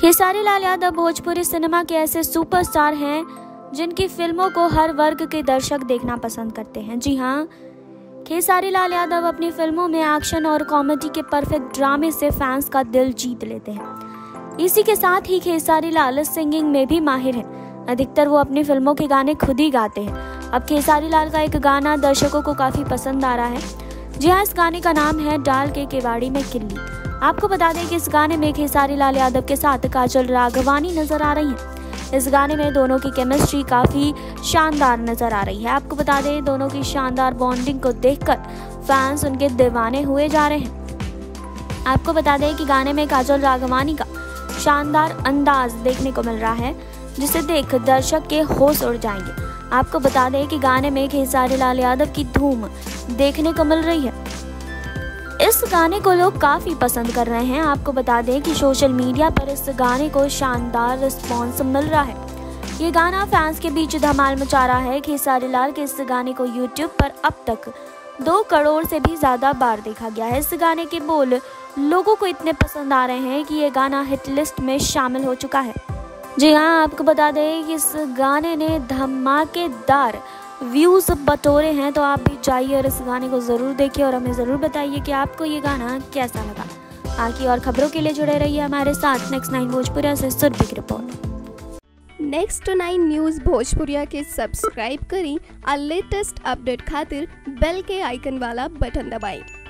Khesari Lal Yadav Bhojpuri cinema के ऐसे superstar हैं जिनकी फिल्मों को हर वर्ग के दर्शक देखना पसंद करते हैं। जी हाँ, खेसारी लाल यादव अपनी फिल्मों में एक्शन और कॉमेडी के परफेक्ट ड्रामे से फैंस का दिल जीत लेते हैं। इसी के साथ ही खेसारी लाल सिंगिंग में भी माहिर हैं। अधिकतर वो अपनी फिल्मों के गाने खुद ही गाते हैं। अब खेसारी लाल का एक गाना दर्शकों को काफ़ी पसंद आ रहा है। जी हाँ, इस गाने का नाम है डाल के केवाड़ी में किल्ली। आपको बता दें कि इस गाने में खेसारी लाल यादव के साथ काजल राघवानी नजर आ रही हैं। इस गाने में दोनों की केमिस्ट्री काफ़ी शानदार नज़र आ रही है। आपको बता दें, दोनों की शानदार बॉन्डिंग को देखकर फैंस उनके दीवाने हुए जा रहे हैं। आपको बता दें कि गाने में काजल राघवानी का शानदार अंदाज देखने को मिल रहा है, जिसे देख दर्शक के होश उड़ जाएंगे। आपको बता दें कि गाने में खेसारी लाल यादव की धूम देखने को मिल रही है। इस गाने को लोग काफ़ी पसंद कर रहे हैं। आपको बता दें कि सोशल मीडिया पर इस गाने को शानदार रिस्पॉन्स मिल रहा है। ये गाना फैंस के बीच धमाल मचा रहा है। खेसारी लाल के इस गाने को यूट्यूब पर अब तक 2 करोड़ से भी ज़्यादा बार देखा गया है। इस गाने के बोल लोगों को इतने पसंद आ रहे हैं कि ये गाना हिट लिस्ट में शामिल हो चुका है। जी हाँ, आपको बता दें कि इस गाने ने धमाकेदार व्यूज़ बटोरे हैं। तो आप भी जाइए और इस गाने को ज़रूर देखिए और हमें ज़रूर बताइए कि आपको ये गाना कैसा लगा। आगे और खबरों के लिए जुड़े रहिए हमारे साथ। नेक्स्ट 9 भोजपुरिया से सुरभि की रिपोर्ट। नेक्स्ट 9 न्यूज भोजपुरिया के सब्सक्राइब करें और लेटेस्ट अपडेट खातिर बेल के आइकन वाला बटन दबाएं।